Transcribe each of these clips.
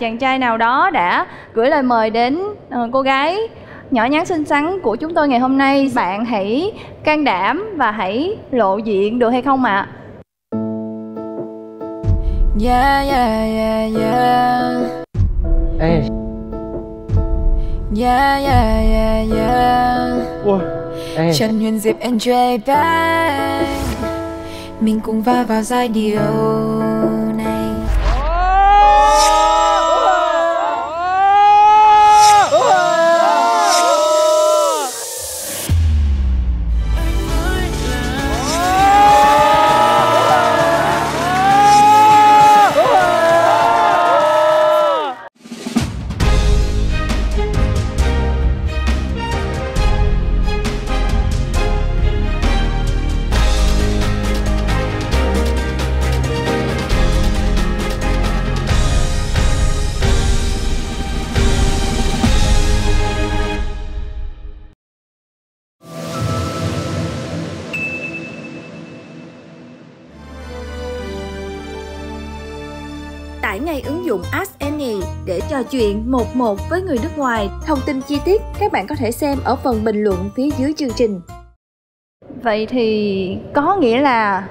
chàng trai nào đó đã gửi lời mời đến cô gái nhỏ nhắn xinh xắn của chúng tôi ngày hôm nay. Bạn hãy can đảm và hãy lộ diện được hay không ạ? Yeah, yeah, yeah, yeah. Ê. Yeah, yeah, yeah, yeah. Wow. Ê. Trần Huyền Diệp enjoy bye. Mình cùng va vào giai điệu này. Tải ngay ứng dụng Askany để trò chuyện một một với người nước ngoài. Thông tin chi tiết các bạn có thể xem ở phần bình luận phía dưới chương trình. Vậy thì có nghĩa là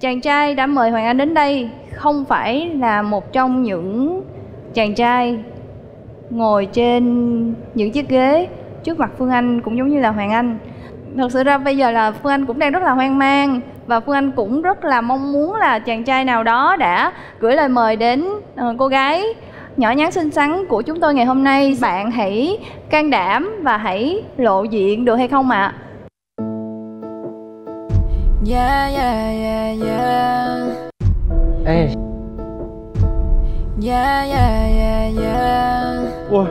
chàng trai đã mời Hoàng Anh đến đây không phải là một trong những chàng trai ngồi trên những chiếc ghế trước mặt Phương Anh cũng giống như là Hoàng Anh. Thật sự ra bây giờ là Phương Anh cũng đang rất là hoang mang. Và Phương Anh cũng rất là mong muốn là chàng trai nào đó đã gửi lời mời đến cô gái nhỏ nhắn xinh xắn của chúng tôi ngày hôm nay. Bạn hãy can đảm và hãy lộ diện được hay không ạ? Yeah, yeah, yeah, yeah. Ê. Yeah, yeah, yeah, yeah. Wow.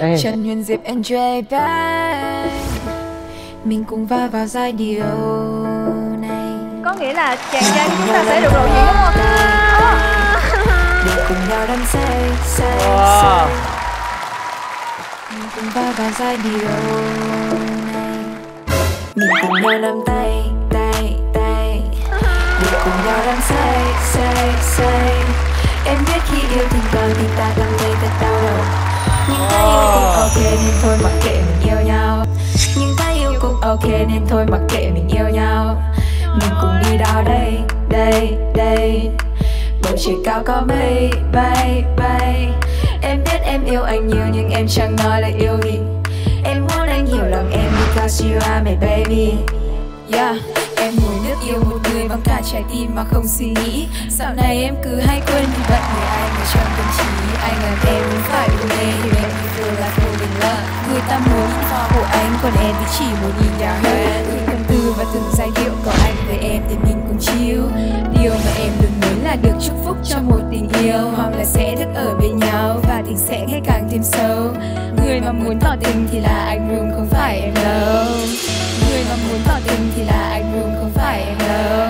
Ê. Trần Huyền Diệp enjoy bye. Mình cùng va vào giai điệu. Có nghĩa là chàng trai chúng ta sẽ được lộ diện đúng không? Wow. Em biết khi yêu tình cờ thì ta cảm thấy thật đau đầu. Nhưng ta yêu cũng ok nên thôi mặc kệ mình yêu nhau. Nhưng ta yêu cũng ok nên thôi mặc kệ mình yêu nhau. Mình cùng đi đó đây, đây, đây. Bầu trời cao có mây, bay, bay. Em biết em yêu anh nhiều nhưng em chẳng nói là yêu gì. Em muốn anh hiểu lòng em because you are my baby. Yeah, em hồi nước yêu một người bằng cả trái tim mà không suy nghĩ. Dạo này em cứ hay quên như vậy người ai mà trong tâm trí. Anh làm em muốn phải cùng em hiểu em như tôi là cô mình lỡ. Người ta muốn nhìn vào bộ anh còn em thì chỉ muốn nhìn vào hơn. Và từng giai điệu có anh với em thì mình cũng chill. Điều mà em luôn muốn là được chúc phúc cho một tình yêu. Hoặc là sẽ thức ở bên nhau và tình sẽ ngày càng thêm sâu. Người mà muốn tỏ tình thì là anh Rum không phải em đâu. Người mà muốn tỏ tình thì là anh Rum không phải em đâu.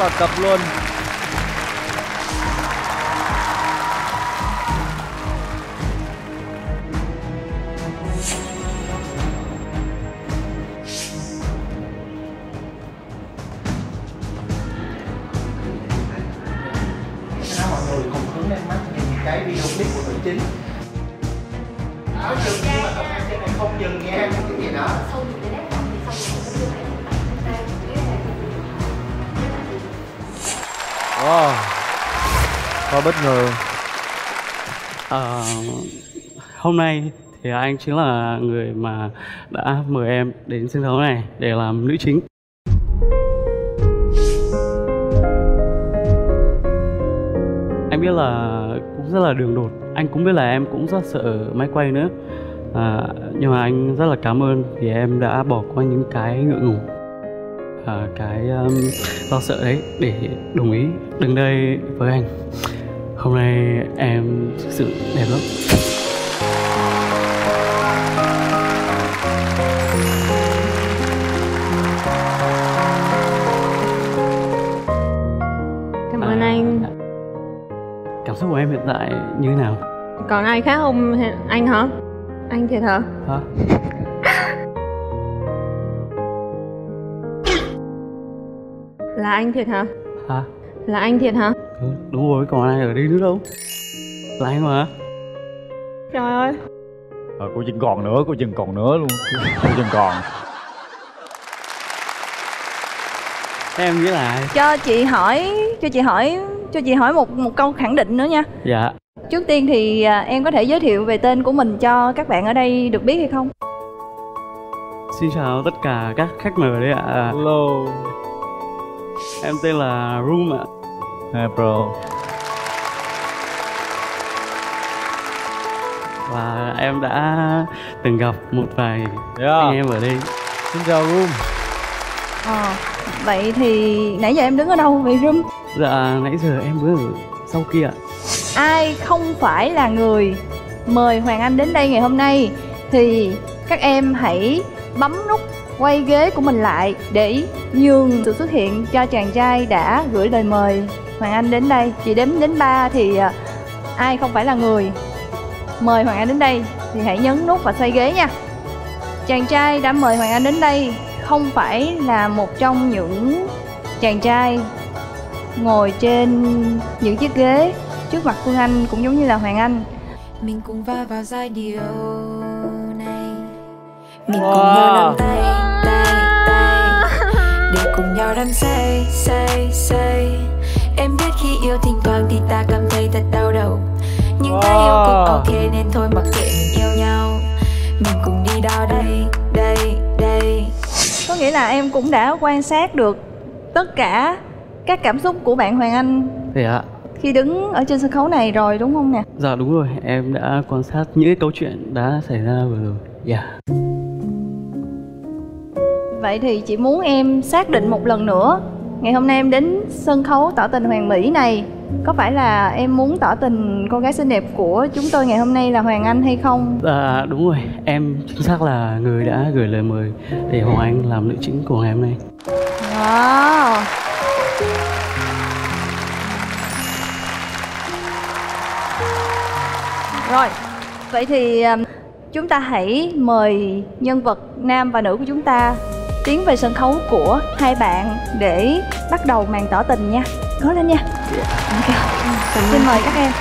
Và cặp luôn. Mọi người cùng hướng lên mắt nhìn cái video clip của nữ chính. Áo dừng nhưng mà các trên này không dừng nha, cái gì đó. Wow, quá bất ngờ. Hôm nay thì anh chính là người mà đã mời em đến sân khấu này để làm nữ chính. Anh biết là cũng rất là đường đột, anh cũng biết là em cũng rất sợ máy quay nữa. Nhưng mà anh rất là cảm ơn vì em đã bỏ qua những cái ngượng ngùng, cái lo sợ đấy để đồng ý đứng đây với anh. Hôm nay em thực sự đẹp lắm. Cảm ơn anh. Cảm xúc của em hiện tại như thế nào? Còn ai khác không anh hả? Anh thiệt hả? Hả? Là anh thiệt hả? Hả? Là anh thiệt hả? Ừ, đúng rồi, còn ai ở đây nữa đâu. Là anh mà. Trời ơi. Cô Trinh còn nữa, cô Trinh còn nữa luôn. Cô Trinh còn. Em nghĩ là cho chị hỏi một câu khẳng định nữa nha. Dạ. Trước tiên thì em có thể giới thiệu về tên của mình cho các bạn ở đây được biết hay không? Xin chào tất cả các khách mời đấy ạ. Hello. Em tên là Rum ạ. Hi bro. Và em đã từng gặp một vài anh em ở đây. Xin chào Rum. Vậy thì nãy giờ em đứng ở đâu vậy Rum? Dạ nãy giờ em đứng ở sau kia ạ. Ai không phải là người mời Hoàng Anh đến đây ngày hôm nay thì các em hãy bấm nút quay ghế của mình lại để nhường sự xuất hiện cho chàng trai đã gửi lời mời Hoàng Anh đến đây. Chị đếm đến 3 thì ai không phải là người mời Hoàng Anh đến đây thì hãy nhấn nút và xoay ghế nha. Chàng trai đã mời Hoàng Anh đến đây không phải là một trong những chàng trai ngồi trên những chiếc ghế trước mặt Phương Anh cũng giống như là Hoàng Anh. Mình cùng va vào giai điệu này. Mình cùng nhau nắm tay, để cùng nhau đắm say, Em biết khi yêu thỉnh thoảng thì ta cảm thấy thật đau đầu. Nhưng ta yêu cũng ok nên thôi mặc kệ mình yêu nhau. Mình cùng đi đó đây, Có nghĩa là em cũng đã quan sát được tất cả các cảm xúc của bạn Hoàng Anh. Thế ạ. Khi đứng ở trên sân khấu này rồi đúng không nè? Dạ đúng rồi, em đã quan sát những câu chuyện đã xảy ra vừa rồi. Dạ. Vậy thì chị muốn em xác định một lần nữa, ngày hôm nay em đến sân khấu Tỏ Tình Hoàn Mỹ này, có phải là em muốn tỏ tình cô gái xinh đẹp của chúng tôi ngày hôm nay là Hoàng Anh hay không? Dạ đúng rồi, em chính xác là người đã gửi lời mời để Hoàng Anh làm nữ chính của ngày hôm nay. Wow. Rồi, vậy thì chúng ta hãy mời nhân vật nam và nữ của chúng ta tiến về sân khấu của hai bạn để bắt đầu màn tỏ tình nha. Cố lên nha. Ok, xin mời các em.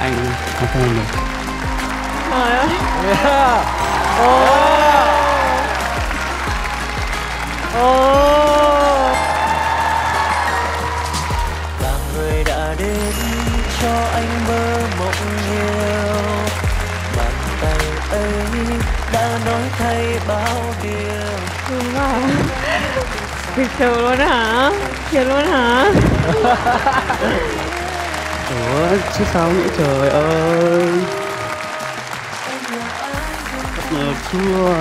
Anh cảm ơn mình. Trời ơi. Yeah. Oh. Oh. Là người đã đến cho anh mơ mộng nhiều. Bàn tay ấy đã nói thay bao điều. Đúng rồi. Thiệt sự luôn hả? Thiệt luôn hả? Ủa chứ sao nữa trời ơi. Bất ngờ chưa?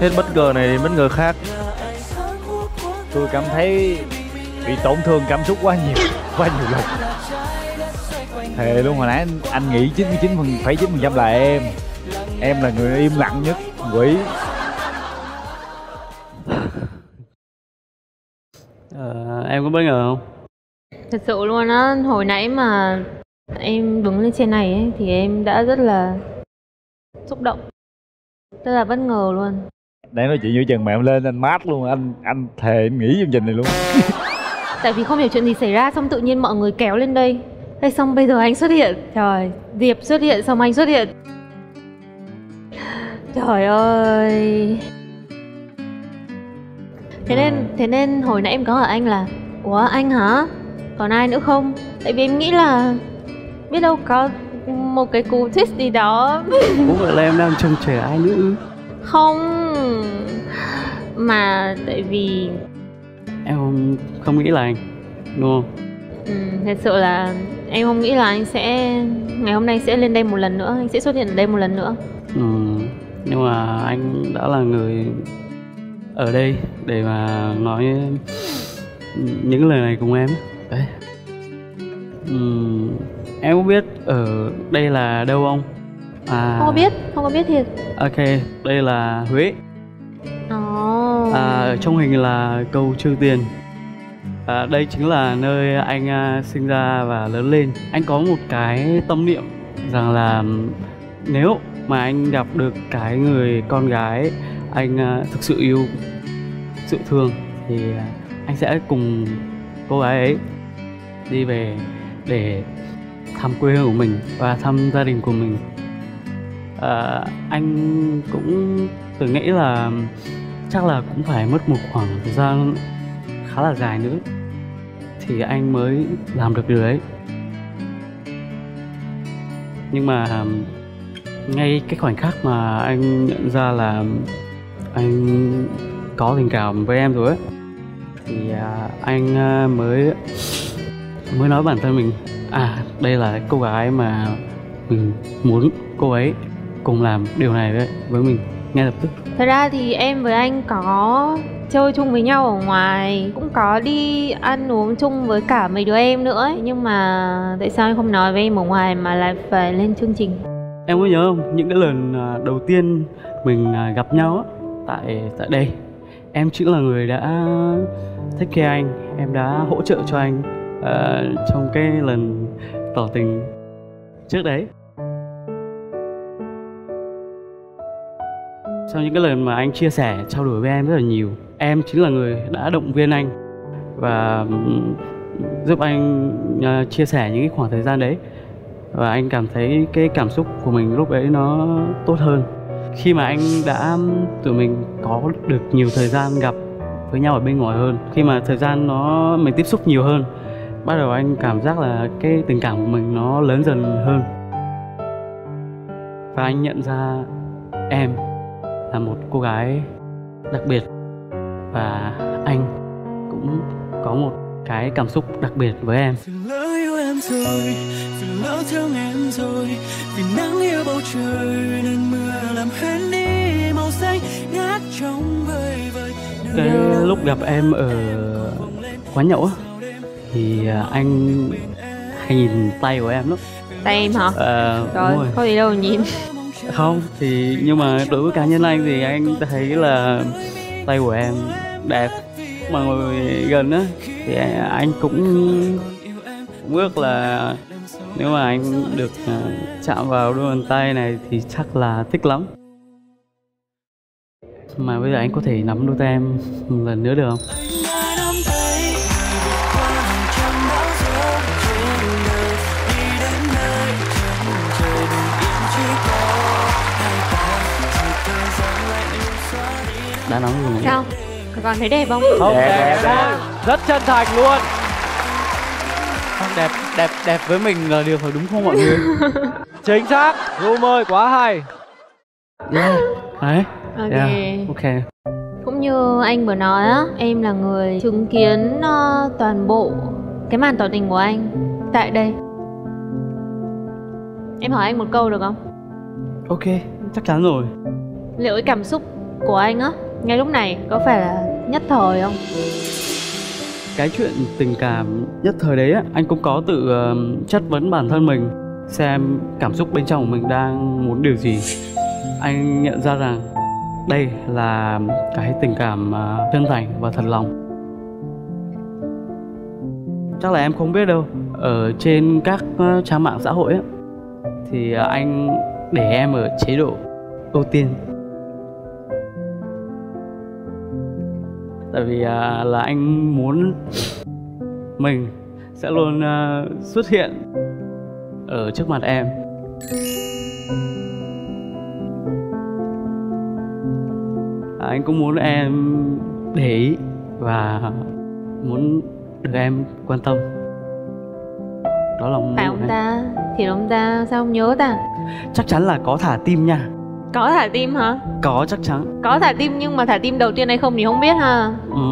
Hết bất ngờ này đến bất ngờ khác. Tôi cảm thấy bị tổn thương cảm xúc quá nhiều lần. Thề luôn, hồi nãy anh nghĩ 99,9% là em. Em là người im lặng nhất, quỷ. Em có bất ngờ không? Thật sự luôn á, hồi nãy mà em đứng lên trên này ấy, thì em đã rất là xúc động. Rất là bất ngờ luôn. Đang nói chuyện như chừng mà em lên anh mát luôn, anh thề em nghĩ chương trình này luôn. Tại vì không hiểu chuyện gì xảy ra, xong tự nhiên mọi người kéo lên đây. Thế xong bây giờ anh xuất hiện. Trời, Diệp xuất hiện, xong anh xuất hiện. Trời ơi. Thế nên hồi nãy em có hỏi anh là ủa anh hả? Còn ai nữa không? Tại vì em nghĩ là biết đâu có một cái cú twist gì đó. Bố vợ là em đang trông trẻ ai nữa? Không, mà tại vì em không nghĩ là anh, đúng không? Ừ, thật sự là em không nghĩ là anh sẽ ngày hôm nay sẽ lên đây một lần nữa, anh sẽ xuất hiện ở đây một lần nữa. Ừ, nhưng mà anh đã là người ở đây để mà nói những lời này cùng em đấy. Em có biết ở đây là đâu không? Không có biết, không có biết thiệt. Ok, đây là Huế. Ở trong hình là cầu Trường Tiền. Đây chính là nơi anh sinh ra và lớn lên. Anh có một cái tâm niệm rằng là nếu mà anh gặp được cái người con gái anh thực sự yêu, thực sự thương, thì anh sẽ cùng cô gái ấy đi về để thăm quê hương của mình và thăm gia đình của mình. Anh cũng từng nghĩ là chắc là cũng phải mất một khoảng thời gian khá là dài nữa thì anh mới làm được điều ấy. Nhưng mà ngay cái khoảnh khắc mà anh nhận ra là anh có tình cảm với em rồi ấy, thì anh mới nói bản thân mình, đây là cô gái mà mình muốn cô ấy cùng làm điều này với mình ngay lập tức. Thật ra thì em với anh có chơi chung với nhau ở ngoài, cũng có đi ăn uống chung với cả mấy đứa em nữa ấy. Nhưng mà tại sao anh không nói với em ở ngoài mà lại phải lên chương trình? Em có nhớ không? Những cái lần đầu tiên mình gặp nhau tại đây, em chính là người đã take care anh, em đã hỗ trợ cho anh trong cái lần tỏ tình trước đấy. Sau những cái lần mà anh chia sẻ, trao đổi với em rất là nhiều, em chính là người đã động viên anh và giúp anh chia sẻ những cái khoảng thời gian đấy. Và anh cảm thấy cái cảm xúc của mình lúc ấy nó tốt hơn. Khi mà anh đã, tụi mình có được nhiều thời gian gặp với nhau ở bên ngoài hơn, khi mà thời gian mình tiếp xúc nhiều hơn, bắt đầu anh cảm giác là cái tình cảm của mình nó lớn dần hơn. Và anh nhận ra em là một cô gái đặc biệt, và anh cũng có một cái cảm xúc đặc biệt với em. Vì lỡ thương em rồi, vì nắng yêu bầu trời nên mưa làm hết đi màu xanh ngát trong vơi vơi. Cái lúc gặp em ở quán nhậu thì anh hay nhìn tay của em lắm. Tay em hả? Rồi, có gì đâu nhìn. Không, thì nhưng mà đối với cá nhân anh thì anh thấy là tay của em đẹp, mà ngồi gần á thì anh cũng ước là nếu mà anh được chạm vào đôi bàn tay này thì chắc là thích lắm. Mà bây giờ anh có thể nắm đôi tay em một lần nữa được không? Đã nắm rồi. Sao? Còn thấy đẹp không? Không, đẹp. Rất chân thành luôn. Đẹp với mình là điều phải, đúng không mọi người? Chính xác. Rum ơi, quá hay. Đấy. Ok. Cũng như anh vừa nói á, em là người chứng kiến toàn bộ cái màn tỏ tình của anh tại đây. Em hỏi anh một câu được không? Ok, chắc chắn rồi. Liệu cái cảm xúc của anh á ngay lúc này có phải là nhất thời không? Cái chuyện tình cảm nhất thời đấy á, anh cũng có tự chất vấn bản thân mình, xem cảm xúc bên trong của mình đang muốn điều gì. Anh nhận ra rằng đây là cái tình cảm chân thành và thật lòng. Chắc là em không biết đâu, ở trên các trang mạng xã hội á, thì anh để em ở chế độ ưu tiên. Tại vì là anh muốn mình sẽ luôn xuất hiện ở trước mặt em. Anh cũng muốn em để ý và muốn được em quan tâm. đó là ông. Phải ông ta. Thì ông ta sao không nhớ ta? Chắc chắn là có thả tim nha. Có thả tim hả? Có, chắc chắn. Có thả tim, nhưng mà thả tim đầu tiên hay không thì không biết ha.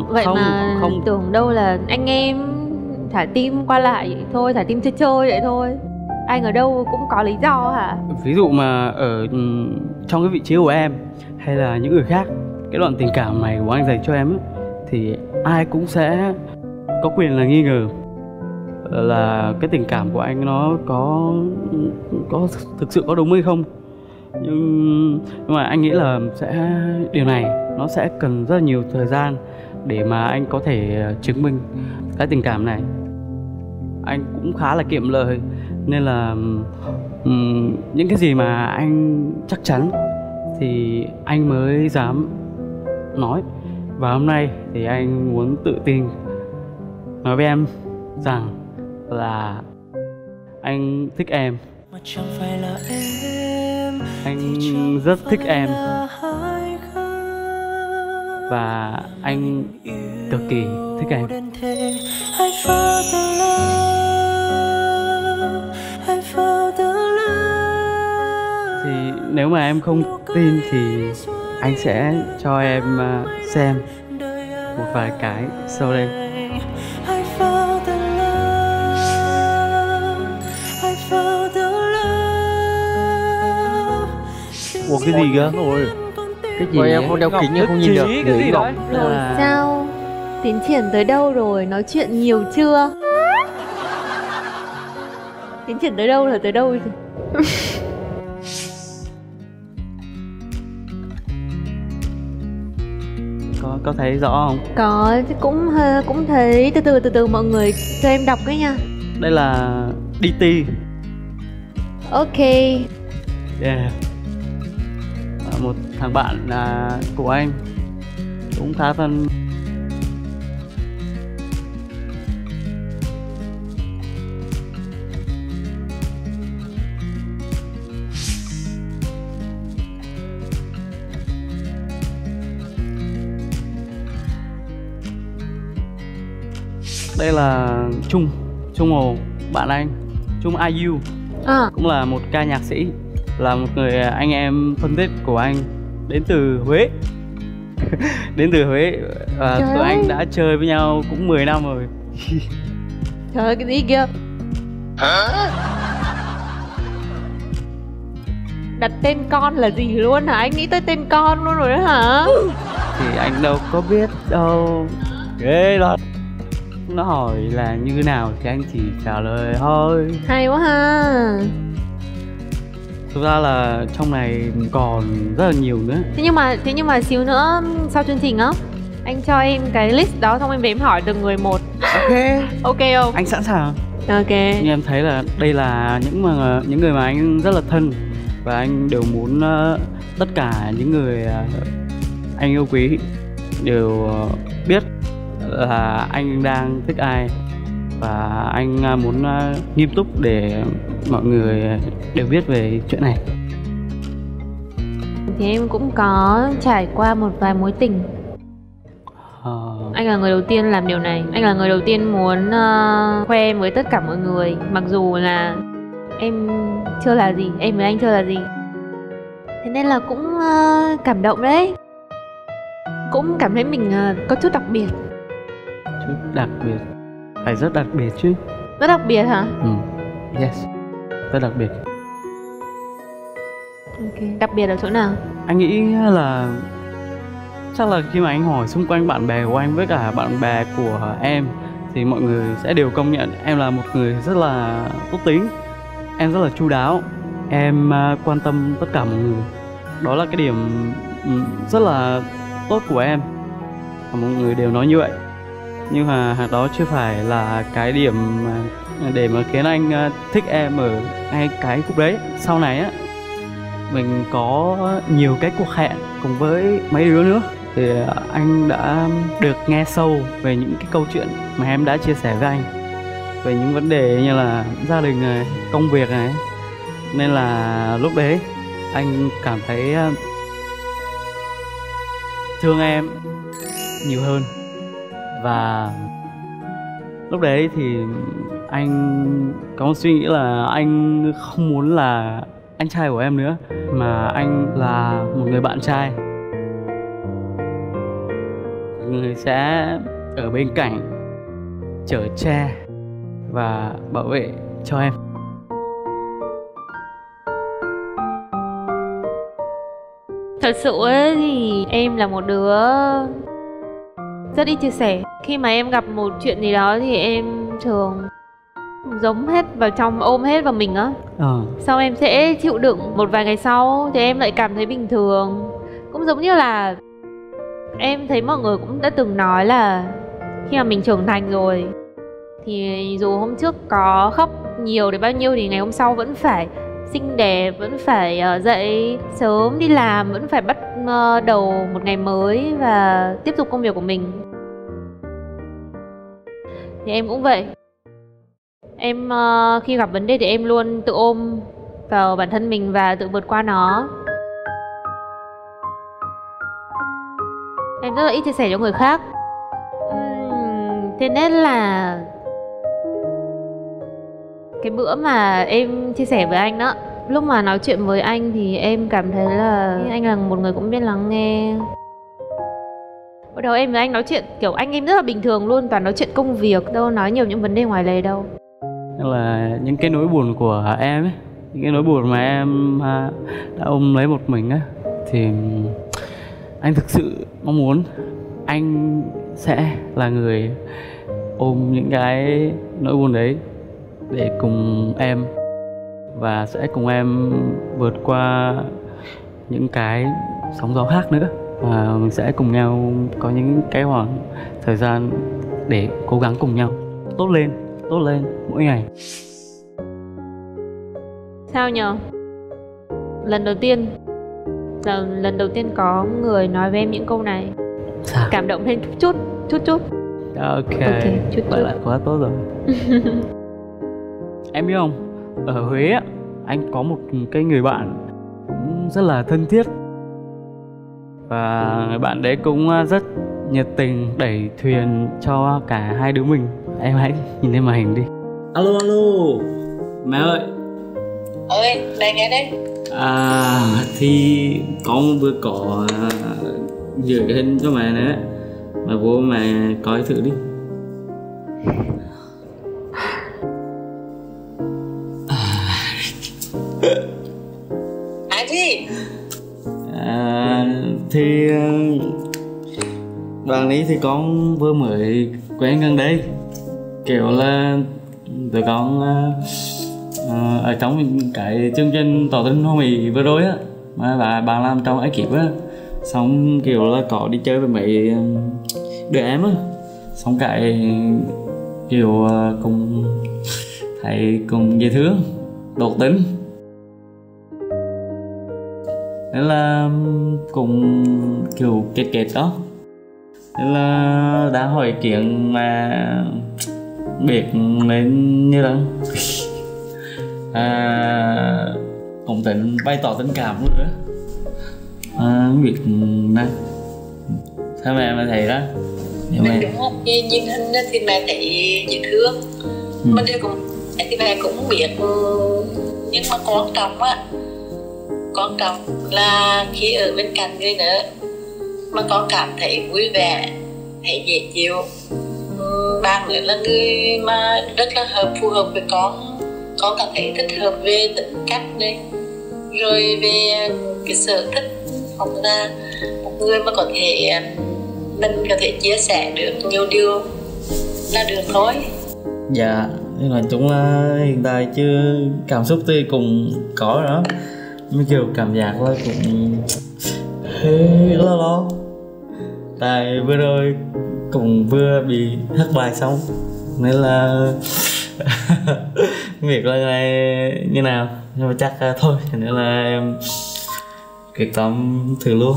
Vậy không, mà không tưởng đâu là anh em thả tim qua lại vậy thôi, thả tim chơi chơi vậy thôi. Ai ngờ đâu cũng có lý do hả? Ví dụ mà ở trong cái vị trí của em hay là những người khác, cái đoạn tình cảm này của anh dành cho em thì ai cũng sẽ có quyền là nghi ngờ là cái tình cảm của anh nó có thực sự có đúng hay không. Nhưng mà anh nghĩ là sẽ điều này nó sẽ cần rất là nhiều thời gian để mà anh có thể chứng minh cái tình cảm này. Anh cũng khá là kiệm lời nên là những cái gì mà anh chắc chắn thì anh mới dám nói. Và hôm nay thì anh muốn tự tin nói với em rằng là anh thích em. Anh rất thích em. Và anh cực kỳ thích em. Thì nếu mà em không tin thì anh sẽ cho em xem một vài cái sau đây. Ủa cái gì cơ? Cái gì em không đeo kính, không nhìn được. Cái gì đó? Rồi sao? Tiến triển tới đâu rồi? Nói chuyện nhiều chưa? Tiến triển tới đâu là tới đâu rồi? Có thấy rõ không? Có, cũng thấy. Từ từ mọi người cho em đọc cái nha. Đây là DT. Ok. Yeah. Một thằng bạn là của anh cũng khá thân. Đây là Trung Hồ, bạn anh Trung IU à. Cũng là một ca nhạc sĩ, là một người anh em thân thiết của anh, đến từ Huế. Đến từ Huế và tụi anh đã chơi với nhau cũng 10 năm rồi. Trời ơi, cái gì kia? Hả? Đặt tên con là gì luôn hả? Anh nghĩ tới tên con luôn rồi đó hả? Thì anh đâu có biết đâu. Ghê lắm. Nó hỏi là như thế nào thì anh chỉ trả lời thôi. Hay quá ha. Thực ra là trong này còn rất là nhiều nữa. Thế nhưng mà xíu nữa sau chương trình á, anh cho em cái list đó xong em về em hỏi từng người một. Ok. Ok không? Anh sẵn sàng. Ok. Nhưng em thấy là đây là những người mà anh rất là thân và anh đều muốn tất cả những người anh yêu quý đều biết là anh đang thích ai. Và anh muốn nghiêm túc để mọi người đều biết về chuyện này. Thì em cũng có trải qua một vài mối tình. Anh là người đầu tiên làm điều này. Anh là người đầu tiên muốn khoe với tất cả mọi người. Mặc dù là em chưa là gì, em với anh chưa là gì. Thế nên là cũng cảm động đấy. Cũng cảm thấy mình có chút đặc biệt. Chút đặc biệt? Phải rất đặc biệt chứ. Rất đặc biệt hả? Yes. Rất đặc biệt. Ok. Đặc biệt ở chỗ nào? Anh nghĩ là chắc là khi mà anh hỏi xung quanh bạn bè của anh với cả bạn bè của em thì mọi người sẽ đều công nhận em là một người rất là tốt tính. Em rất là chu đáo. Em quan tâm tất cả mọi người. Đó là cái điểm rất là tốt của em. Mọi người đều nói như vậy. Nhưng mà đó chưa phải là cái điểm để mà khiến anh thích em ở ngay cái khúc đấy. Sau này á, mình có nhiều cái cuộc hẹn cùng với mấy đứa nữa thì anh đã được nghe sâu về những cái câu chuyện mà em đã chia sẻ với anh, về những vấn đề như là gia đình này, công việc này. Nên là lúc đấy anh cảm thấy thương em nhiều hơn. Và lúc đấy thì anh có một suy nghĩ là anh không muốn là anh trai của em nữa, mà anh là một người bạn trai, người sẽ ở bên cạnh, chở che và bảo vệ cho em. Thật sự ấy, thì em là một đứa rất ít chia sẻ. Khi mà em gặp một chuyện gì đó thì em thường giống hết vào trong, ôm hết vào mình á. Sau em sẽ chịu đựng một vài ngày sau thì em lại cảm thấy bình thường. Cũng giống như là em thấy mọi người cũng đã từng nói là khi mà mình trưởng thành rồi thì dù hôm trước có khóc nhiều đến bao nhiêu thì ngày hôm sau vẫn phải xinh đẹp, vẫn phải dậy sớm đi làm, vẫn phải bắt đầu một ngày mới và tiếp tục công việc của mình. Thì em cũng vậy. Em khi gặp vấn đề thì em luôn tự ôm vào bản thân mình và tự vượt qua nó. Em rất là ít chia sẻ cho người khác. Thế nên là cái bữa mà em chia sẻ với anh đó, lúc mà nói chuyện với anh thì em cảm thấy là anh là một người cũng biết lắng nghe. Bắt đầu em với anh nói chuyện kiểu anh em rất là bình thường luôn, toàn nói chuyện công việc, đâu nói nhiều những vấn đề ngoài lề đâu. Là những cái nỗi buồn của em ấy, những cái nỗi buồn mà em đã ôm lấy một mình ấy, thì anh thực sự mong muốn anh sẽ là người ôm những cái nỗi buồn đấy để cùng em, và sẽ cùng em vượt qua những cái sóng gió khác nữa, và mình sẽ cùng nhau có những cái khoảng thời gian để cố gắng cùng nhau tốt lên mỗi ngày. Sao nhờ? Lần đầu tiên có người nói với em những câu này. Sao? Cảm động thêm chút chút. Ok, chút vậy chút. Là quá tốt rồi. Em biết không, ở Huế anh có một cái người bạn cũng rất là thân thiết. Và người bạn đấy cũng rất nhiệt tình đẩy thuyền cho cả hai đứa mình. Em hãy nhìn lên màn hình đi. Alo, alo. Mẹ ơi. Ơi, mẹ nghe đây. Thì con vừa có gửi cái hình cho mẹ nữa. Mà bố mẹ coi thử đi. Ai gì? Thì bạn ấy thì con vừa mới quen gần đây. Kiểu là tụi con ở trong cái chương trình Tỏ Tình Hoàn Mỹ vừa rồi á, mà bạn làm trong ekip á, xong kiểu là có đi chơi với mấy đứa em á, xong cái kiểu cùng thầy cùng dễ thương, đột tính, nên là cùng kiểu kết đó, nên là đã hỏi chuyện mà biệt nên như là cũng tính bày tỏ tình cảm nữa. Việc này sao mẹ thấy đó nhưng mà đúng không? Nhìn hình thì mẹ thấy dễ thương, mình thì cũng thì mẹ cũng biết, nhưng mà quan trọng là khi ở bên cạnh người nữa mà con cảm thấy vui vẻ, thấy dễ chịu. Bạn nữa là người mà rất là phù hợp với con cảm thấy thích hợp về tính cách đấy, rồi về cái sở thích, hoặc là một người mà có thể mình có thể chia sẻ được nhiều điều là được thôi. Dạ, nói chung là hiện tại chưa cảm xúc thì cũng có đó, nhưng kiểu cảm giác là cũng hơi lo, tại vừa rồi cũng vừa bị thất bại xong, nên là việc là như nào, nhưng mà chắc thôi, nên là em quyết tâm thử luôn.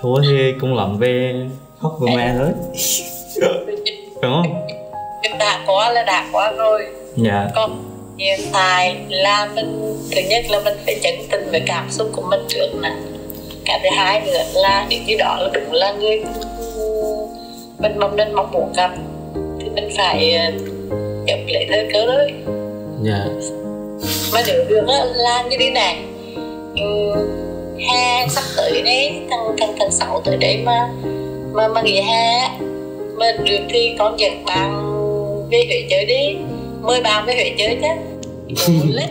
Thua thì cũng lắm về khóc của mẹ thôi. Đúng không? Đã có là đã có rồi. Dạ. Còn hiện tại là mình, thứ nhất là mình phải chấn tình về cảm xúc của mình trước nè. Cái thứ hai nữa là đến khi đó là đúng là người mình mong muốn gặp thì mình phải chụp lại thơ cớ đấy. Dạ. Mà được đường á là như thế này. Ha sắp tới đấy, thằng Sáu tới đấy mà nghỉ ha. Mà được thì con dẫn bạn về Huế chơi đi, mời bạn về Huế chơi chứ. Buồn lắm.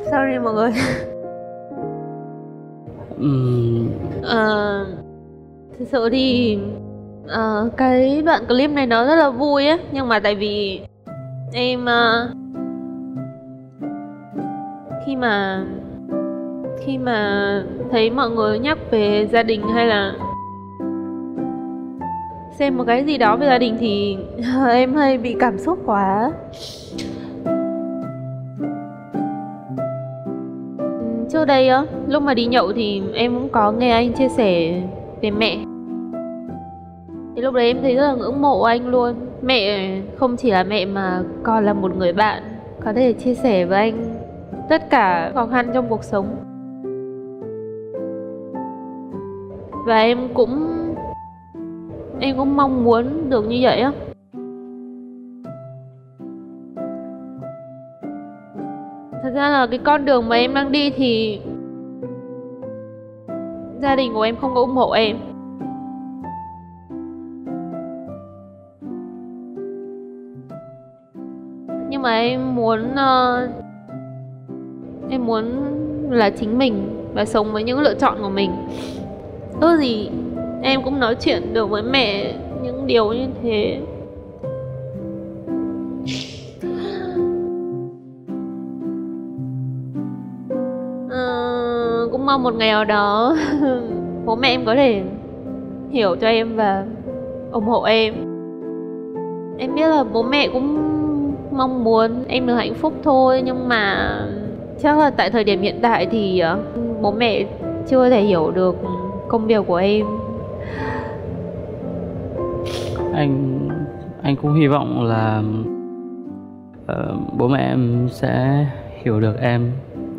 Sorry mọi người. Thật sự thì cái đoạn clip này nó rất là vui ấy, nhưng mà tại vì em khi mà thấy mọi người nhắc về gia đình hay là xem một cái gì đó về gia đình thì em hay bị cảm xúc quá. Trước đây á, lúc mà đi nhậu thì em cũng có nghe anh chia sẻ về mẹ. Thì lúc đấy em thấy rất là ngưỡng mộ anh luôn. Mẹ không chỉ là mẹ mà còn là một người bạn, có thể chia sẻ với anh tất cả khó khăn trong cuộc sống. Và em cũng mong muốn được như vậy á. Thật ra là cái con đường mà em đang đi thì gia đình của em không có ủng hộ em. Nhưng mà em muốn là chính mình và sống với những lựa chọn của mình. Ước gì em cũng nói chuyện được với mẹ những điều như thế. Cũng mong một ngày nào đó bố mẹ em có thể hiểu cho em và ủng hộ em. Em biết là bố mẹ cũng mong muốn em được hạnh phúc thôi, nhưng mà chắc là tại thời điểm hiện tại thì bố mẹ chưa thể hiểu được công việc của em. Anh cũng hy vọng là bố mẹ em sẽ hiểu được em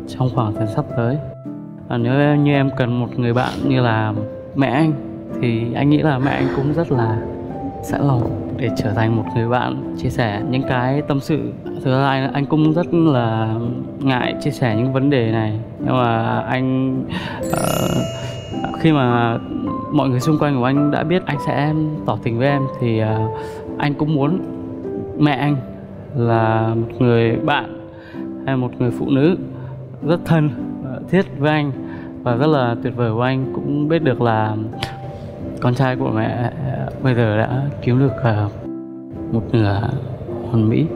trong khoảng thời gian sắp tới. Nếu như em cần một người bạn như là mẹ anh thì anh nghĩ là mẹ anh cũng rất là sẵn lòng để trở thành một người bạn chia sẻ những cái tâm sự. Thực ra anh cũng rất là ngại chia sẻ những vấn đề này, nhưng mà anh khi mà mọi người xung quanh của anh đã biết anh sẽ tỏ tình với em thì anh cũng muốn mẹ anh là một người bạn hay một người phụ nữ rất thân thiết với anh và rất là tuyệt vời của anh, cũng biết được là con trai của mẹ bây giờ đã kiếm được một nửa hoàn mỹ.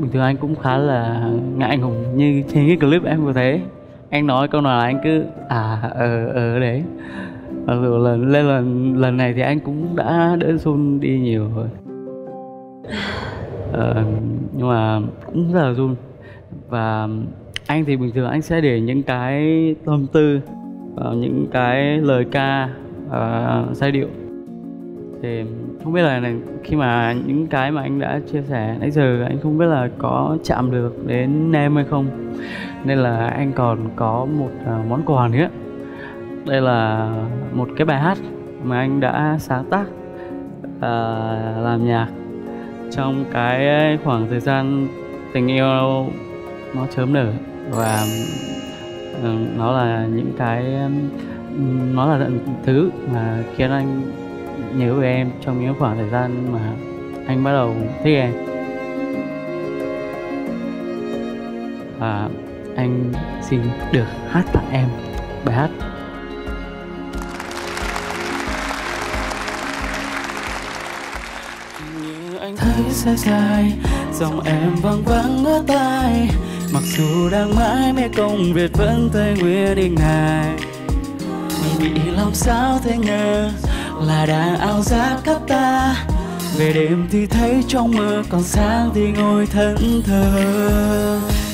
Bình thường anh cũng khá là ngại ngùng, như trên cái clip em vừa thấy anh nói câu nào là anh cứ đấy. Mặc dù lần này thì anh cũng đã đỡ run đi nhiều rồi, nhưng mà cũng rất là run. Và anh thì bình thường anh sẽ để những cái tâm tư, những cái lời ca, giai điệu. Thì không biết là khi mà những cái mà anh đã chia sẻ nãy giờ anh không biết là có chạm được đến em hay không, nên là anh còn có một món quà nữa. Đây là một cái bài hát mà anh đã sáng tác, làm nhạc trong cái khoảng thời gian tình yêu nó chớm nở. Và nó là những thứ mà khiến anh nhớ về em trong những khoảng thời gian mà anh bắt đầu thích em. Và anh xin được hát tặng em bài hát như anh thấy sai sai. Dòng em vang vang ngỡ tai, mặc dù đang mãi mê công việc vẫn thấy quyết định này. Mình bị làm sao thế ngờ là đang áo giáp cắp ta. Về đêm thì thấy trong mơ, còn sáng thì ngồi thẫn thờ.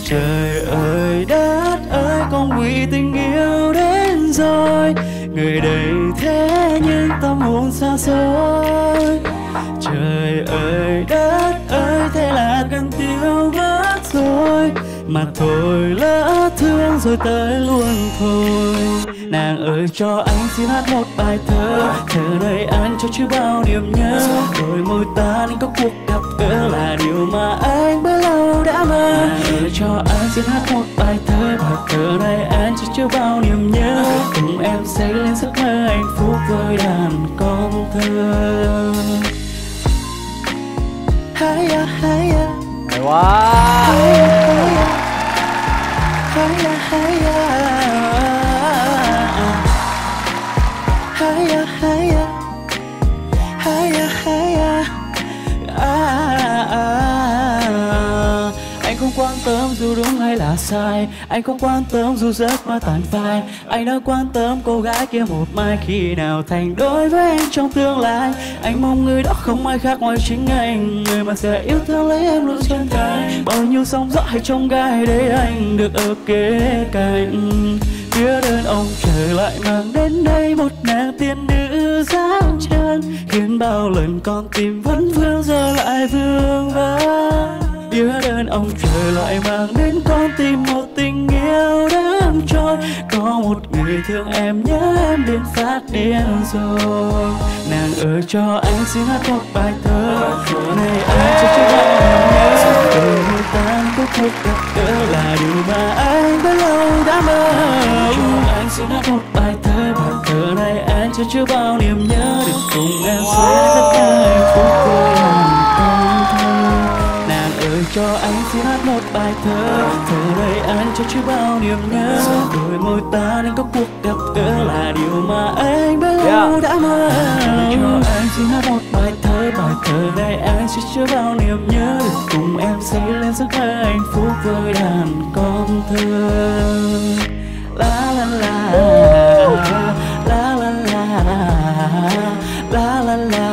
Trời ơi đất ơi, con vì tình yêu đến rồi. Người đầy thế nhưng tâm hồn xa xôi. Trời ơi đất ơi, thế là gần tiêu mất rồi. Mà thôi lỡ thương rồi tới luôn thôi. Nàng ơi cho anh xin hát một bài thơ, thơ nơi anh cho chứa bao niềm nhớ. Đôi môi ta nên có cuộc gặp gỡ là điều mà anh bấy lâu đã mơ. Nàng ơi cho anh xin hát một bài thơ, thơ nơi anh cho chứa bao niềm nhớ. Cùng em xây lên giấc mơ hạnh phúc với đàn công thơ. Hiya, hiya. Wow. Hiya, hiya. Higher, higher, higher, higher. Anh không quan tâm dù đúng hay là sai, anh không quan tâm dù giấc mơ tàn phai. Anh đã quan tâm cô gái kia một mai khi nào thành đôi với anh trong tương lai. Anh mong người đó không ai khác ngoài chính anh, người mà sẽ yêu thương lấy em luôn chân thành. Bao nhiêu sóng gió hay trong gai để anh được ở kế cạnh. Phía đơn ông trời lại mang đến đây một nàng tiên nữ dáng chân, khiến bao lần con tim vẫn vương giờ lại vương vấn. Phía đơn ông trời lại mang đến con tim một tình yêu đắm trôi. Có một người thương em nhớ em đến phát điên rồi. Nàng ơi cho anh xin hát một bài thơ, thơ này anh cho chứa bao niềm nhớ. Đôi môi tan có cuộc gặp gỡ là điều mà anh bấy lâu đã mơ. Cho anh xin hát một bài thơ này anh cho chứa bao niềm nhớ. Để cùng em sẽ rất hạnh phúc với con thơ. Nàng ơi cho anh xin hát một bài thơ, thơ này anh cho chứa bao niềm nhớ. Đôi môi ta nên có cuộc gặp gỡ là điều mà anh bấy lâu đã mơ. Cho anh xin hát một bài thơ này anh sẽ chứa bao niềm nhớ. Để cùng em xây lên giấc mơ hạnh phúc với đàn con thơ. La la la la la la la la.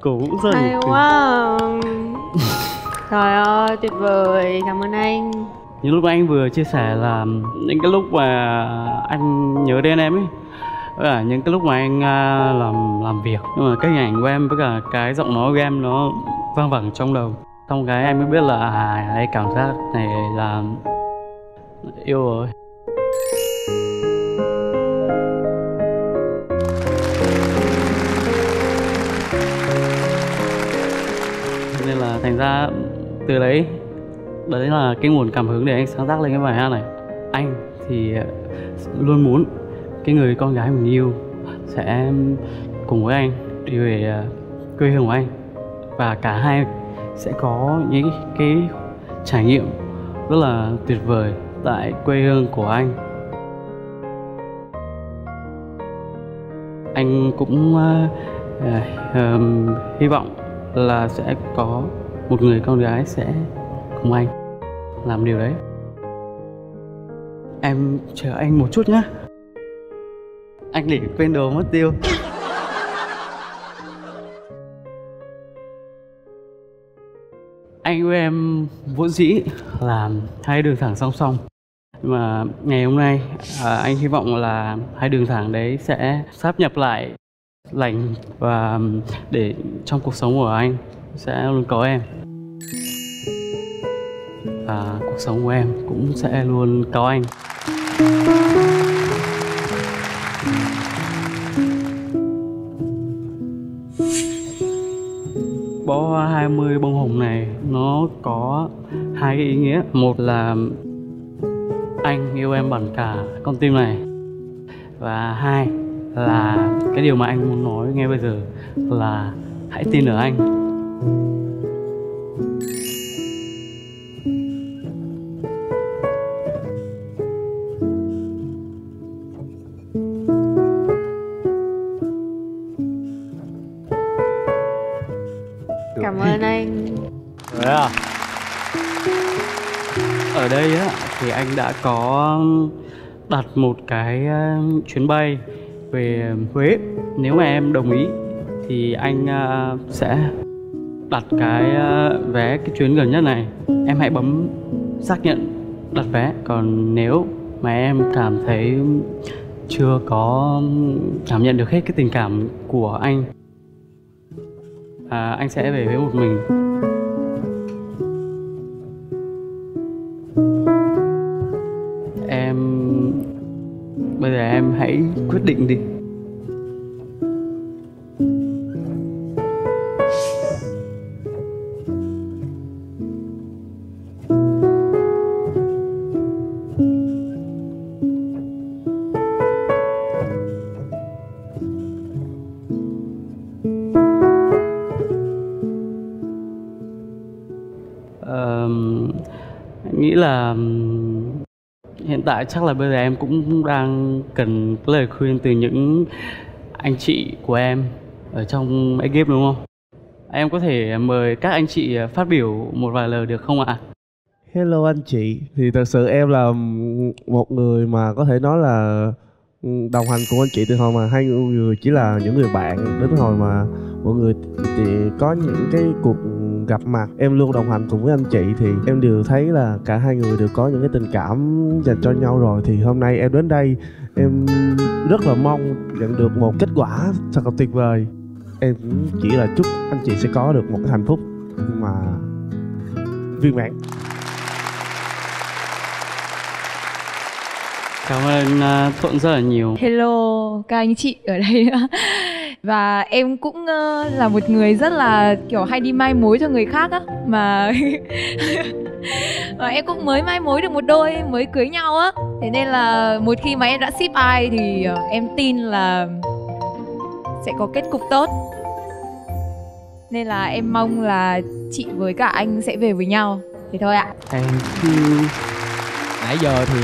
Cũng rất hay quá. Trời ơi tuyệt vời, cảm ơn anh. Những lúc anh vừa chia sẻ là những cái lúc mà anh nhớ đến em ấy, là những cái lúc mà anh làm việc, nhưng mà cái hình ảnh của em với cả cái giọng nói của em nó vang vẳng trong đầu. Xong cái em mới biết là cái cảm giác này là yêu rồi. Nên là thành ra từ đấy, đấy là cái nguồn cảm hứng để anh sáng tác lên cái bài hát này. Anh thì luôn muốn cái người con gái mình yêu sẽ cùng với anh đi về quê hương của anh, và cả hai sẽ có những cái trải nghiệm rất là tuyệt vời tại quê hương của anh. Anh cũng hy vọng là sẽ có một người con gái sẽ cùng anh làm điều đấy. Em chờ anh một chút nhá. Anh để quên đồ mất tiêu. Anh với em vốn dĩ là hai đường thẳng song song, nhưng mà ngày hôm nay anh hy vọng là hai đường thẳng đấy sẽ sáp nhập lại lành, và để trong cuộc sống của anh sẽ luôn có em, và cuộc sống của em cũng sẽ luôn có anh. Bó hoa 20 bông hồng này nó có hai cái ý nghĩa. Một là anh yêu em bằng cả con tim này, và hai là cái điều mà anh muốn nói ngay bây giờ là hãy tin ở anh. Cảm ơn anh. Ở đây á, thì anh đã có đặt một cái chuyến bay về Huế. Nếu mà em đồng ý thì anh sẽ đặt cái vé cái chuyến gần nhất này, em hãy bấm xác nhận đặt vé. Còn nếu mà em cảm thấy chưa có cảm nhận được hết cái tình cảm của anh, anh sẽ về với một mình. Bây giờ em hãy quyết định đi. Anh nghĩ là hiện tại chắc là bây giờ em cũng đang cần lời khuyên từ những anh chị của em ở trong ekip, đúng không? Em có thể mời các anh chị phát biểu một vài lời được không ạ? Hello anh chị, thì thật sự em là một người mà có thể nói là đồng hành cùng anh chị từ hồi mà hai người chỉ là những người bạn, đến hồi mà mọi người thì có những cái cuộc gặp mặt em luôn đồng hành cùng với anh chị, thì em đều thấy là cả hai người đều có những cái tình cảm dành cho nhau rồi. Thì hôm nay em đến đây em rất là mong nhận được một kết quả thật là tuyệt vời. Em cũng chỉ là chúc anh chị sẽ có được một cái hạnh phúc mà viên mãn. Cảm ơn Thuận rất là nhiều. Hello các anh chị ở đây. Và em cũng là một người rất là kiểu hay đi mai mối cho người khác á. Mà và em cũng mới mai mối được một đôi, mới cưới nhau á. Thế nên là một khi mà em đã ship ai thì em tin là sẽ có kết cục tốt. Nên là em mong là chị với cả anh sẽ về với nhau. Thế thôi ạ. Nãy giờ thì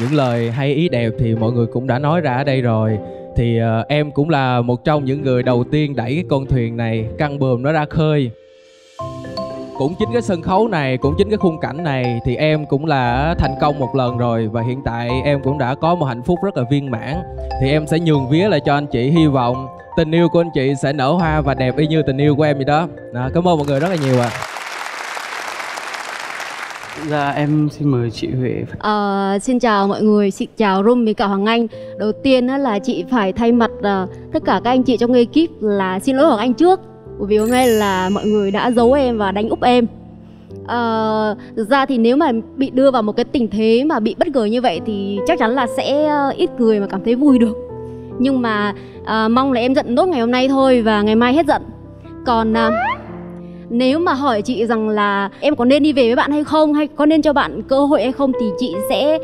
những lời hay ý đẹp thì mọi người cũng đã nói ra ở đây rồi. Thì em cũng là một trong những người đầu tiên đẩy cái con thuyền này, căng buồm nó ra khơi. Cũng chính cái sân khấu này, cũng chính cái khung cảnh này thì em cũng là thành công một lần rồi. Và hiện tại em cũng đã có một hạnh phúc rất là viên mãn. Thì em sẽ nhường vía lại cho anh chị, hy vọng tình yêu của anh chị sẽ nở hoa và đẹp y như tình yêu của em vậy đó. Cảm ơn mọi người rất là nhiều ạ. Dạ, em xin mời chị Huế. Xin chào mọi người, xin chào Rum với cả Hoàng Anh. Đầu tiên là chị phải thay mặt tất cả các anh chị trong ekip là xin lỗi Hoàng Anh trước. Bởi vì hôm nay là mọi người đã giấu em và đánh úp em. Thực ra thì nếu mà bị đưa vào một cái tình thế mà bị bất ngờ như vậy thì chắc chắn là sẽ ít cười mà cảm thấy vui được. Nhưng mà mong là em giận nốt ngày hôm nay thôi và ngày mai hết giận. Còn... nếu mà hỏi chị rằng là em có nên đi về với bạn hay không, hay có nên cho bạn cơ hội hay không, thì chị sẽ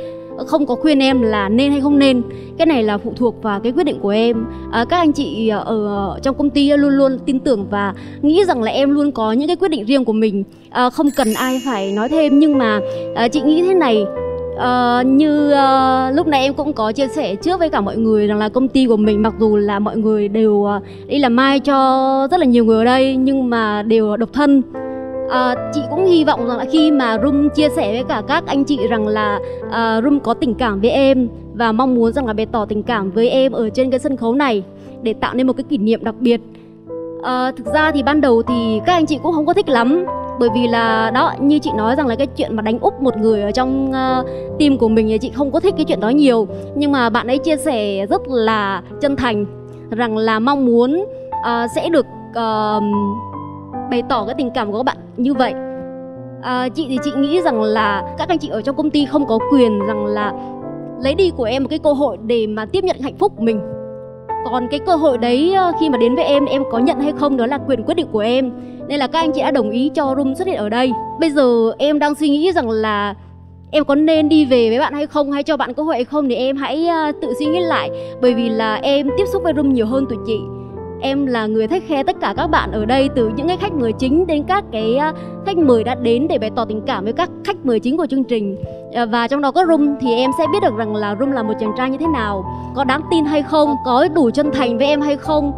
không có khuyên em là nên hay không nên. Cái này là phụ thuộc vào cái quyết định của em. Các anh chị ở trong công ty luôn luôn tin tưởng và nghĩ rằng là em luôn có những cái quyết định riêng của mình, không cần ai phải nói thêm. Nhưng mà chị nghĩ thế này, như lúc nãy em cũng có chia sẻ trước với cả mọi người rằng là công ty của mình mặc dù là mọi người đều đi làm mai cho rất là nhiều người ở đây nhưng mà đều độc thân. Chị cũng hy vọng rằng là khi mà Rum chia sẻ với cả các anh chị rằng là Rum có tình cảm với em và mong muốn rằng là bày tỏ tình cảm với em ở trên cái sân khấu này để tạo nên một cái kỷ niệm đặc biệt. Thực ra thì ban đầu thì các anh chị cũng không có thích lắm. Bởi vì là đó, như chị nói rằng là cái chuyện mà đánh úp một người ở trong team của mình thì chị không có thích cái chuyện đó nhiều. Nhưng mà bạn ấy chia sẻ rất là chân thành rằng là mong muốn sẽ được bày tỏ cái tình cảm của các bạn như vậy. Chị thì chị nghĩ rằng là các anh chị ở trong công ty không có quyền rằng là lấy đi của em một cái cơ hội để mà tiếp nhận hạnh phúc của mình. Còn cái cơ hội đấy khi mà đến với em có nhận hay không đó là quyền quyết định của em. Nên là các anh chị đã đồng ý cho Rum xuất hiện ở đây. Bây giờ em đang suy nghĩ rằng là em có nên đi về với bạn hay không, hay cho bạn cơ hội hay không, thì em hãy tự suy nghĩ lại. Bởi vì là em tiếp xúc với Rum nhiều hơn tụi chị. Em là người take care tất cả các bạn ở đây, từ những cái khách mời chính đến các cái khách mời đã đến để bày tỏ tình cảm với các khách mời chính của chương trình. Và trong đó có Rum thì em sẽ biết được rằng là Rum là một chàng trai như thế nào, có đáng tin hay không, có đủ chân thành với em hay không.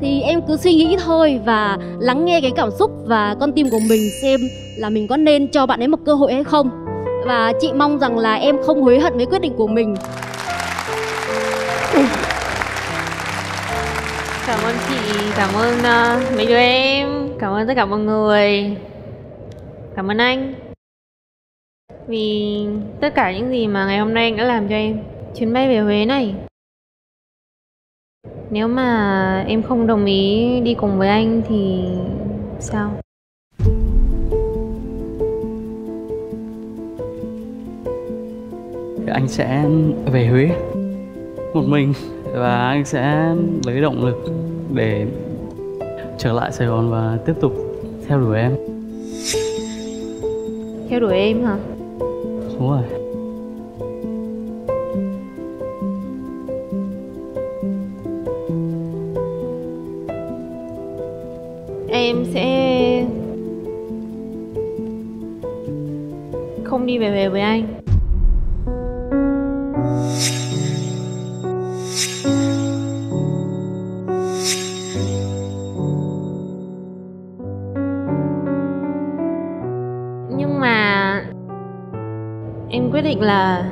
Thì em cứ suy nghĩ thôi và lắng nghe cái cảm xúc và con tim của mình xem là mình có nên cho bạn ấy một cơ hội hay không. Và chị mong rằng là em không hối hận với quyết định của mình. Cảm ơn chị, cảm ơn mấy đứa em. Cảm ơn tất cả mọi người. Cảm ơn anh vì tất cả những gì mà ngày hôm nay anh đã làm cho em. Chuyến bay về Huế này, nếu mà em không đồng ý đi cùng với anh thì sao? Anh sẽ về Huế một mình và anh sẽ lấy động lực để trở lại Sài Gòn và tiếp tục theo đuổi em. Theo đuổi em hả? Đúng rồi. Em sẽ không đi về với anh. Nhưng mà em quyết định là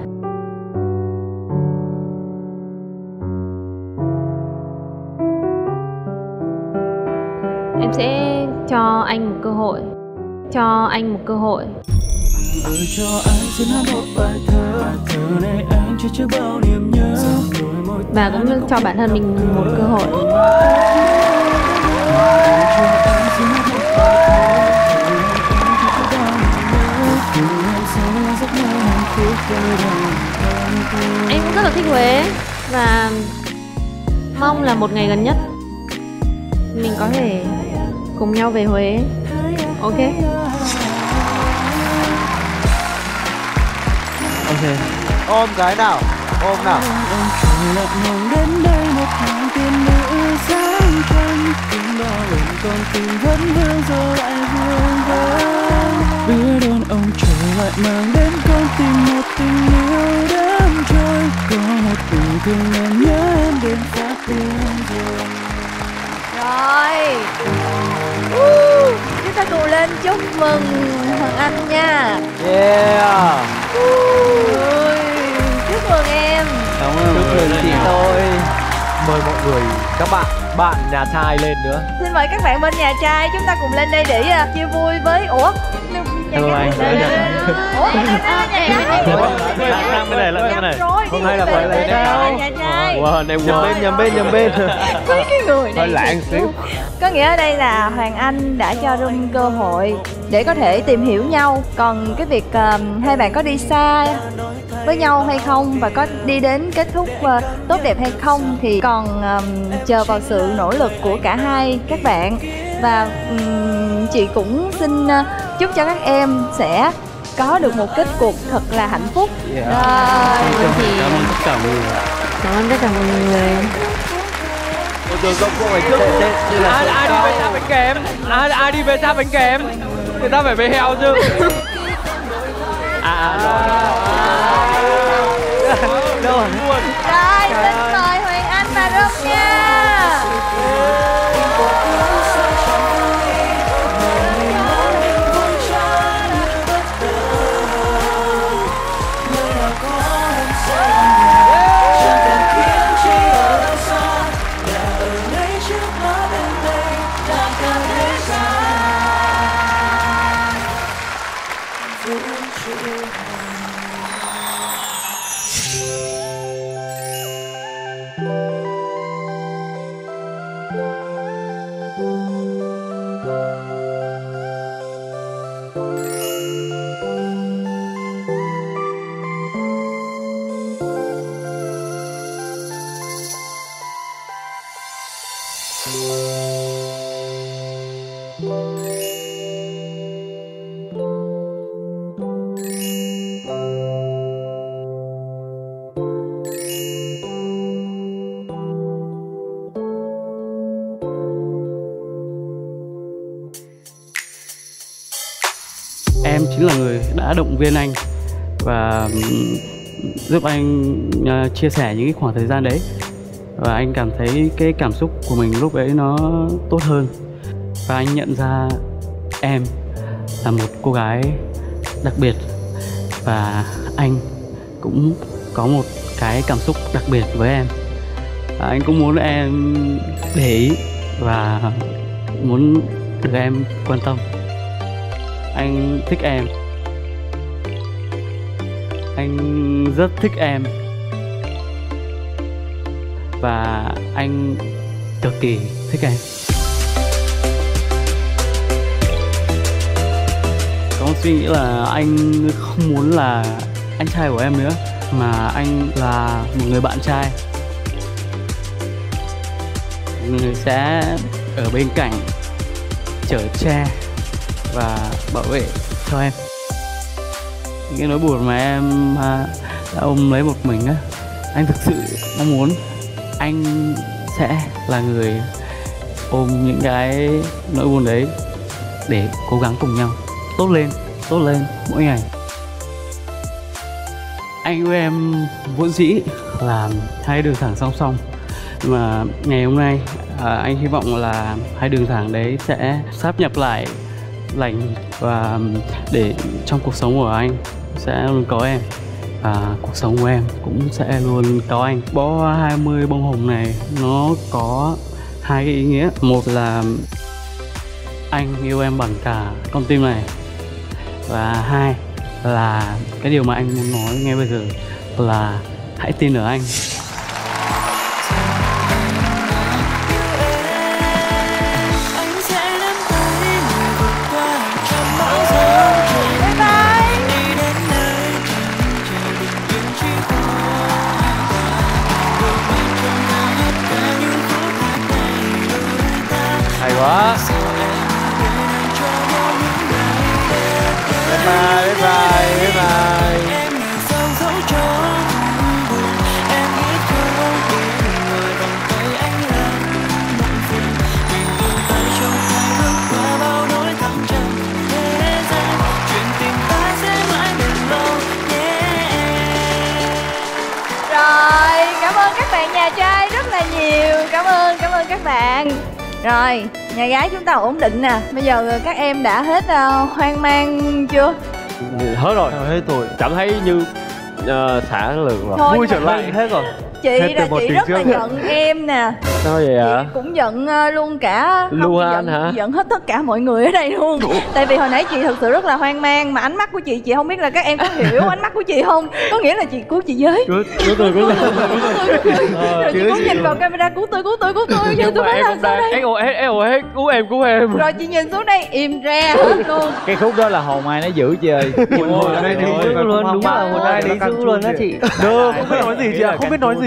em sẽ cho anh một cơ hội. Cho anh một cơ hội. Và cũng cho bản thân mình một cơ hội. Em cũng rất là thích Huế và mong là một ngày gần nhất mình có thể cùng nhau về Huế. Ok. Ok. Ôm cái nào. Ôm nào. Rồi. Chúng ta cùng lên chúc mừng Hoàng Anh nha. Yeah. Chúc mừng em. Cảm ơn chị tôi. Mời mọi người, các bạn nhà trai lên nữa. Xin mời các bạn bên nhà trai, chúng ta cùng lên đây để chia vui với. Ủa? Hôm nay là phải lên nhầm bên cái người này lạng xíu. Có nghĩa ở đây là Hoàng Anh đã cho Rum cơ hội để có thể tìm hiểu nhau. Còn cái việc hai bạn có đi xa với nhau hay không và có đi đến kết thúc tốt đẹp hay không thì còn chờ vào sự nỗ lực của cả hai các bạn. Và chị cũng xin chúc cho các em sẽ có được một kết cuộc thật là hạnh phúc. Yeah. Rồi, thì... Cảm ơn tất cả mọi người. Cảm ơn tất cả mọi người. Ai đi về xa bánh kèm? Ai đi về xa bánh kèm? Người ta phải về heo chứ. Đâu rồi. Rồi, xin mời Hoàng Anh và Rum nha. Em chính là người đã động viên anh và giúp anh chia sẻ những cái khoảng thời gian đấy. Và anh cảm thấy cái cảm xúc của mình lúc ấy nó tốt hơn. Và anh nhận ra em là một cô gái đặc biệt. Và anh cũng có một cái cảm xúc đặc biệt với em. Anh cũng muốn em để ý và muốn được em quan tâm. Anh thích em. Anh rất thích em. Và anh cực kỳ thích em. Có một suy nghĩ là anh không muốn là anh trai của em nữa, mà anh là một người bạn trai, người sẽ ở bên cạnh, chở che và bảo vệ cho em. Những nỗi buồn mà em đã ôm lấy một mình á, anh thực sự mong muốn anh sẽ là người ôm những cái nỗi buồn đấy để cố gắng cùng nhau tốt lên mỗi ngày. Anh với em vốn dĩ là hai đường thẳng song song, mà ngày hôm nay anh hy vọng là hai đường thẳng đấy sẽ sáp nhập lại lành, và để trong cuộc sống của anh sẽ luôn có em và cuộc sống của em cũng sẽ luôn có anh. Bó 20 bông hồng này nó có hai cái ý nghĩa. Một là anh yêu em bằng cả con tim này, và hai là cái điều mà anh muốn nói ngay bây giờ là hãy tin ở anh. Hay quá. Bye bye. Rồi, cảm ơn các bạn nhà trai rất là nhiều. Cảm ơn các bạn. Rồi, nhà gái chúng ta ổn định nè. Bây giờ các em đã hết hoang mang chưa? Hết rồi, hết tuổi. Cảm thấy như xả lượng rồi. Thôi, vui trở lại hết rồi. Chị rất là giận em nè. Sao vậy ạ? Chị cũng giận luôn cả luôn anh hả? Giận hết tất cả mọi người ở đây luôn. Tại vì hồi nãy chị thực sự rất là hoang mang. Mà ánh mắt của chị không biết là các em có hiểu ánh mắt của chị không? Có nghĩa là chị cứu chị với. Rồi chị có nhìn vào camera cứu tôi. Nhưng tôi nói là sao đây? Cứu em. Rồi chị nhìn xuống đây im ra hết luôn. Cái khúc đó là hồn ai nó giữ chị ơi. Đúng là hồn ai đi giữ luôn đó chị. Được, không biết nói gì chị ạ, không biết nói gì.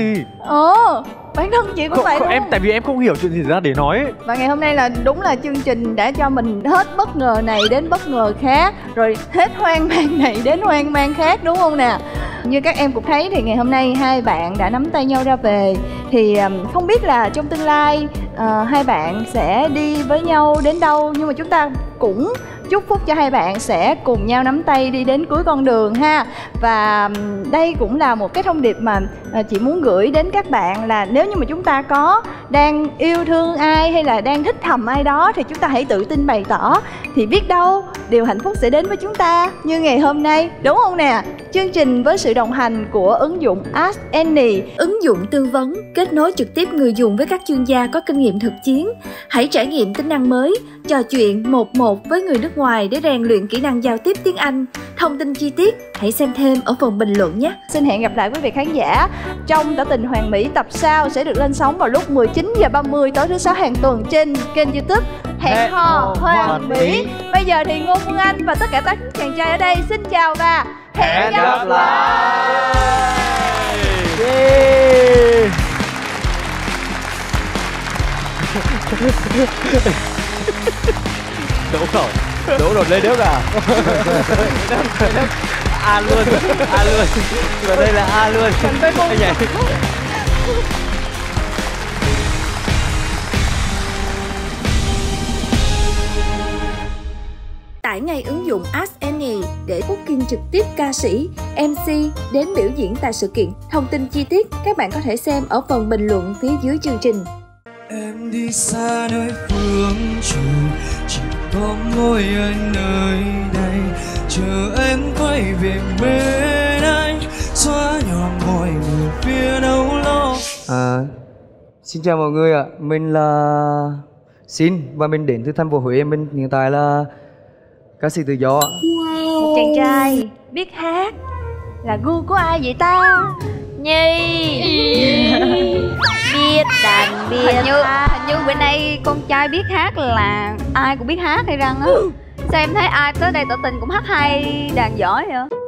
Bản thân chị cũng vậy luôn. Em tại vì em không hiểu chuyện gì ra để nói. Và ngày hôm nay là đúng là chương trình đã cho mình hết bất ngờ này đến bất ngờ khác, rồi hết hoang mang này đến hoang mang khác, đúng không nè? Như các em cũng thấy thì ngày hôm nay hai bạn đã nắm tay nhau ra về. Thì không biết là trong tương lai hai bạn sẽ đi với nhau đến đâu, nhưng mà chúng ta cũng chúc phúc cho hai bạn sẽ cùng nhau nắm tay đi đến cuối con đường ha. Và đây cũng là một cái thông điệp mà chị muốn gửi đến các bạn là nếu như mà chúng ta có đang yêu thương ai hay là đang thích thầm ai đó thì chúng ta hãy tự tin bày tỏ, thì biết đâu điều hạnh phúc sẽ đến với chúng ta như ngày hôm nay, đúng không nè? Chương trình với sự đồng hành của ứng dụng Askany, ứng dụng tư vấn, kết nối trực tiếp người dùng với các chuyên gia có kinh nghiệm thực chiến. Hãy trải nghiệm tính năng mới, trò chuyện 1-1 với người nước ngoài để rèn luyện kỹ năng giao tiếp tiếng Anh. Thông tin chi tiết hãy xem thêm ở phần bình luận nhé. Xin hẹn gặp lại quý vị khán giả trong Tỏ Tình Hoàn Mỹ tập sau sẽ được lên sóng vào lúc 19h30 tối thứ Sáu hàng tuần trên kênh YouTube Hẹn Hò Hoàn Mỹ. Bây giờ thì Ngô Phương Anh và tất cả các chàng trai ở đây xin chào và hẹn gặp lại. Đủ rồi, lên đéo ra. A luôn. Và đây là A luôn. Tải ngay ứng dụng Askany để booking trực tiếp ca sĩ, MC đến biểu diễn tại sự kiện. Thông tin chi tiết các bạn có thể xem ở phần bình luận phía dưới chương trình. Em đi xa nơi phương trời, chỉ có ngồi ở nơi đây chờ em quay về bên anh, xóa nhỏ mọi người phía đâu lo. Xin chào mọi người ạ, mình là Xin. Và mình đến từ thành phố Huế. Mình hiện tại là ca sĩ tự do. Một chàng trai biết hát là gu của ai vậy ta? Nhi. Biết đàn biết hát. Hình như bữa nay con trai biết hát là ai cũng biết hát hay răng á. Sao em thấy ai tới đây tỏ tình cũng hát hay, đàn giỏi vậy?